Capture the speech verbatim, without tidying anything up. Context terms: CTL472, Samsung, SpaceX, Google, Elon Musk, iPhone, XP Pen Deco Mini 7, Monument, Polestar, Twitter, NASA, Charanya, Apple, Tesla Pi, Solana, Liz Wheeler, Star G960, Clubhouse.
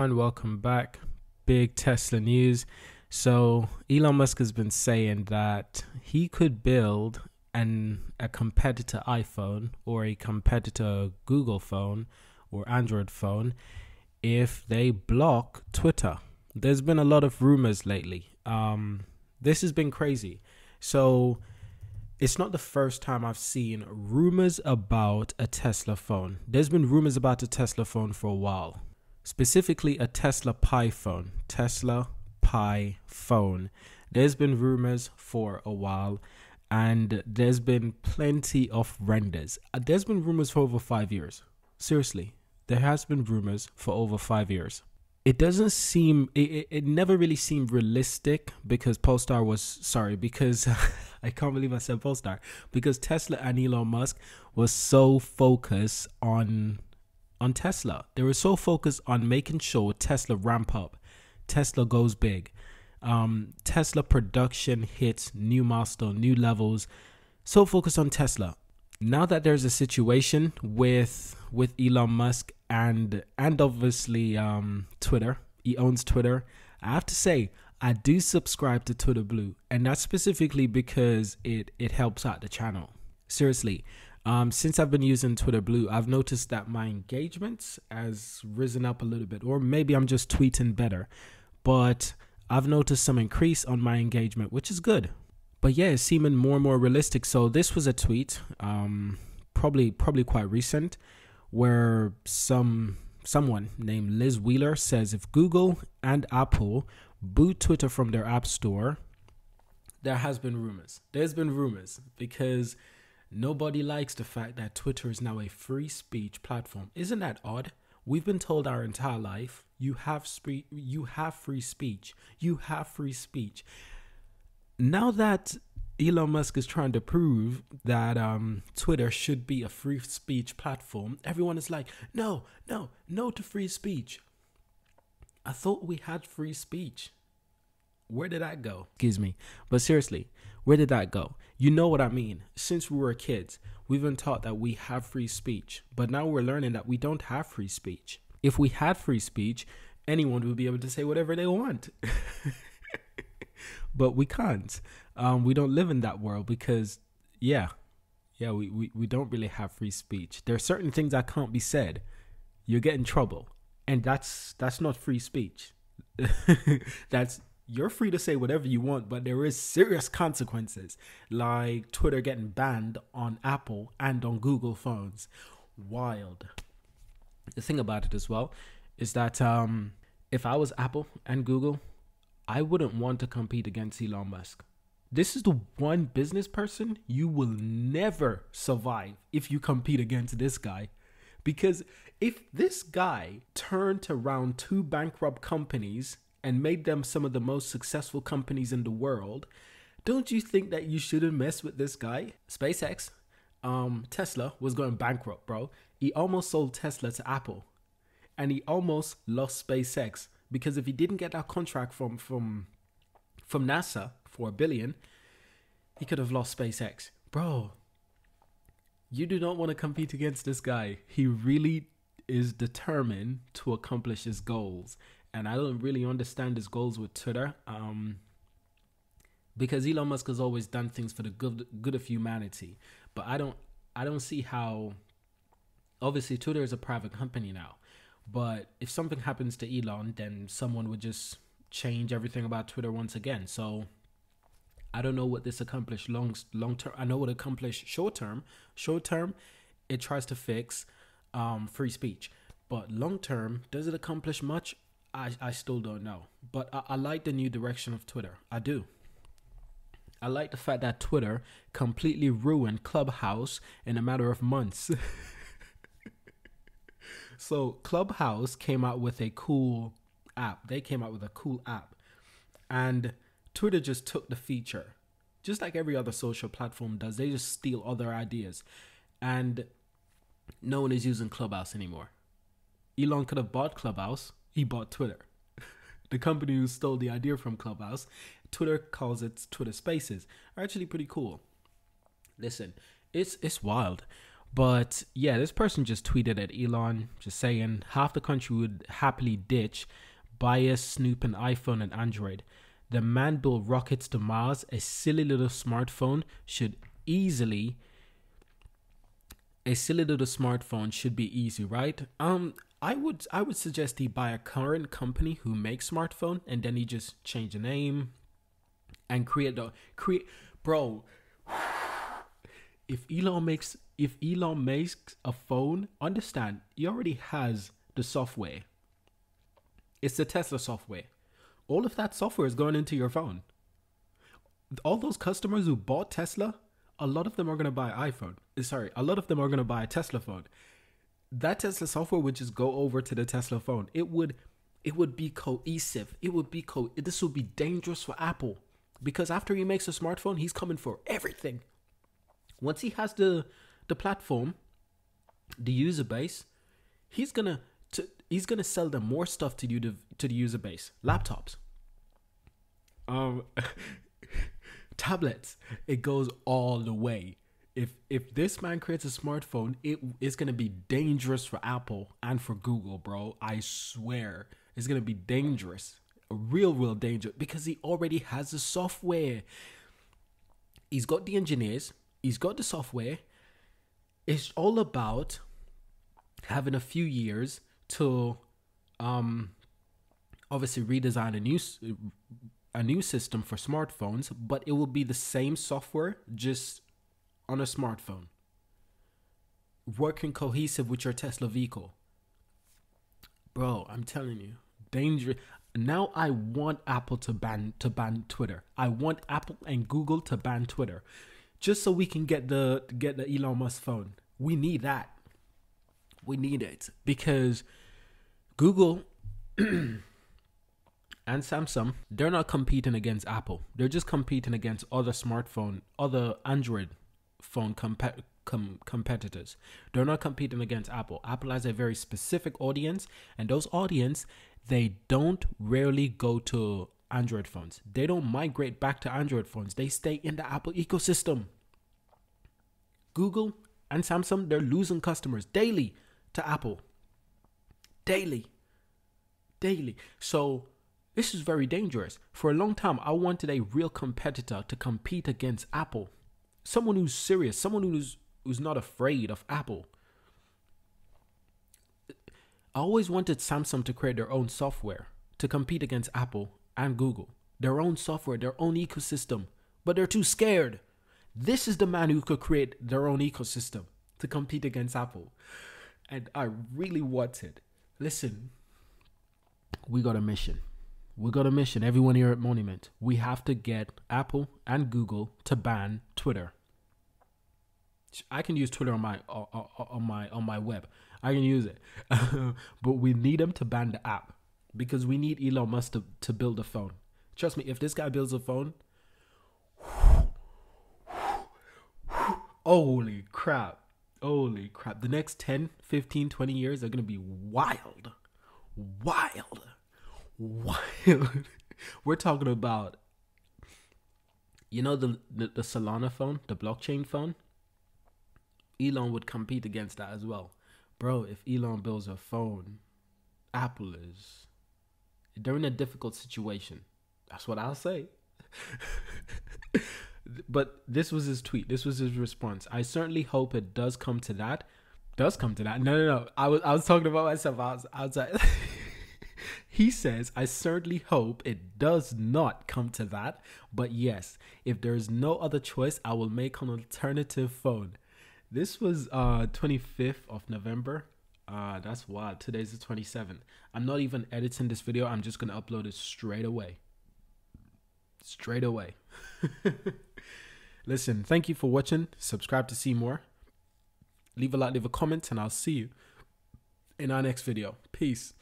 And welcome back. Big Tesla news. So Elon Musk has been saying that he could build an a competitor iPhone or a competitor Google phone or Android phone if they block Twitter. There's been a lot of rumors lately. Um, this has been crazy. So it's not the first time I've seen rumors about a Tesla phone. There's been rumors about a Tesla phone for a while. Specifically a Tesla Pi phone, Tesla Pi phone. There's been rumors for a while and there's been plenty of renders. There's been rumors for over five years. Seriously, there has been rumors for over five years. It doesn't seem, it, it never really seemed realistic because Polestar was, sorry, because I can't believe I said Polestar, because Tesla and Elon Musk was so focused on on Tesla. They were so focused on making sure Tesla ramp up, Tesla goes big, um, Tesla production hits new milestone, new levels, so focused on Tesla. Now that there's a situation with with Elon Musk and and obviously um, Twitter, he owns Twitter, I have to say I do subscribe to Twitter Blue, and that's specifically because it, it helps out the channel. Seriously. Um, since I've been using Twitter Blue, I've noticed that my engagements has risen up a little bit, or maybe I'm just tweeting better, but I've noticed some increase on my engagement, which is good. But yeah, it's seeming more and more realistic. So this was a tweet, um, probably probably quite recent, where some someone named Liz Wheeler says if Google and Apple boot Twitter from their app store, there has been rumors. There's been rumors because nobody likes the fact that Twitter is now a free speech platform. Isn't that odd? We've been told our entire life, you have spe- you have free speech, you have free speech. Now that Elon Musk is trying to prove that um, Twitter should be a free speech platform, everyone is like, no, no, no to free speech. I thought we had free speech. Where did that go? Excuse me. But seriously, where did that go? You know what I mean. Since we were kids, we've been taught that we have free speech, but now we're learning that we don't have free speech. If we had free speech, anyone would be able to say whatever they want. But we can't. Um, we don't live in that world because, yeah, yeah, we, we, we don't really have free speech. There are certain things that can't be said. You'll get in trouble. And that's that's not free speech. That's... You're free to say whatever you want, but there is serious consequences, like Twitter getting banned on Apple and on Google phones. Wild. The thing about it as well is that um, if I was Apple and Google, I wouldn't want to compete against Elon Musk. This is the one business person you will never survive if you compete against this guy. Because if this guy turned around two bankrupt companies and made them some of the most successful companies in the world, don't you think that you shouldn't mess with this guy? SpaceX, um, Tesla was going bankrupt, bro. He almost sold Tesla to Apple, and he almost lost SpaceX because if he didn't get that contract from from from NASA for a billion, he could have lost SpaceX, bro. You do not want to compete against this guy. He really is determined to accomplish his goals. And I don't really understand his goals with Twitter um, because Elon Musk has always done things for the good good of humanity. But I don't I don't see how. Obviously, Twitter is a private company now, but if something happens to Elon, then someone would just change everything about Twitter once again. So I don't know what this accomplished long long term. I know what accomplished short term. Short term, it tries to fix um, free speech, but long term, does it accomplish much? I, I still don't know, but I, I like the new direction of Twitter. I do. I like the fact that Twitter completely ruined Clubhouse in a matter of months. So Clubhouse came out with a cool app. They came out with a cool app, and Twitter just took the feature, just like every other social platform does. They just steal other ideas, and no one is using Clubhouse anymore. Elon could have bought Clubhouse. He bought Twitter, the company who stole the idea from Clubhouse. Twitter calls it Twitter Spaces. Are actually pretty cool. Listen, it's it's wild, But yeah, this person just tweeted at Elon, just saying half the country would happily ditch bias, snoop an iPhone and Android. The man built rockets to Mars. A silly little smartphone should easily, a silly little smartphone should be easy, right? Um, I would, I would suggest he buy a current company who makes smartphone, and then he just change the name and create the create, bro. If Elon makes, if Elon makes a phone, understand, he already has the software. It's the Tesla software. All of that software is going into your phone. All those customers who bought Tesla, a lot of them are going to buy an iPhone. Sorry, a lot of them are going to buy a Tesla phone. That Tesla software would just go over to the Tesla phone. It would, it would be cohesive. It would be co. This would be dangerous for Apple, because after he makes a smartphone, he's coming for everything. Once he has the the platform, the user base, he's gonna to, he's gonna sell them more stuff to you to, to the user base. Laptops, um, tablets. It goes all the way. If if this man creates a smartphone, it is gonna be dangerous for Apple and for Google, bro. I swear, it's gonna be dangerous, a real, real danger, because he already has the software. He's got the engineers. He's got the software. It's all about having a few years to, um, obviously redesign a new a new system for smartphones, but it will be the same software just on a smartphone, working cohesive with your Tesla vehicle. Bro, I'm telling you, dangerous. Now I want Apple to ban to ban Twitter. I want Apple and Google to ban Twitter. Just so we can get the get the Elon Musk phone. We need that. We need it. Because Google and Samsung, they're not competing against Apple. They're just competing against other smartphone, other Android phone comp com competitors. They're not competing against Apple. Apple has a very specific audience. And those audience, they don't rarely go to Android phones. They don't migrate back to Android phones. They stay in the Apple ecosystem. Google and Samsung, they're losing customers daily to Apple. Daily. Daily. So this is very dangerous. For a long time, I wanted a real competitor to compete against Apple. Someone who's serious. Someone who's, who's not afraid of Apple. I always wanted Samsung to create their own software to compete against Apple and Google, their own software, their own ecosystem, but they're too scared. This is the man who could create their own ecosystem to compete against Apple. And I really want it. Listen, we got a mission. We got a mission, everyone here at Monument. We have to get Apple and Google to ban Twitter. I can use Twitter on my, on, on my, on my web. I can use it. But we need them to ban the app. Because we need Elon Musk to, to build a phone. Trust me, if this guy builds a phone, holy crap, holy crap. The next ten, fifteen, twenty years are going to be wild, wild, wild. We're talking about, you know, the, the, the Solana phone, the blockchain phone? Elon would compete against that as well. Bro, if Elon builds a phone, Apple is... they're in a difficult situation. That's what I'll say. But this was his tweet. This was his response. I certainly hope it does come to that. Does come to that. No, no, no. I was, I was talking about myself. I was outside. He says, I certainly hope it does not come to that. But yes, if there is no other choice, I will make an alternative phone. This was uh, twenty-fifth of November. Ah, uh, that's wild. Today's the twenty-seventh. I'm not even editing this video. I'm just going to upload it straight away. Straight away. Listen, thank you for watching. Subscribe to see more. Leave a like, leave a comment, and I'll see you in our next video. Peace.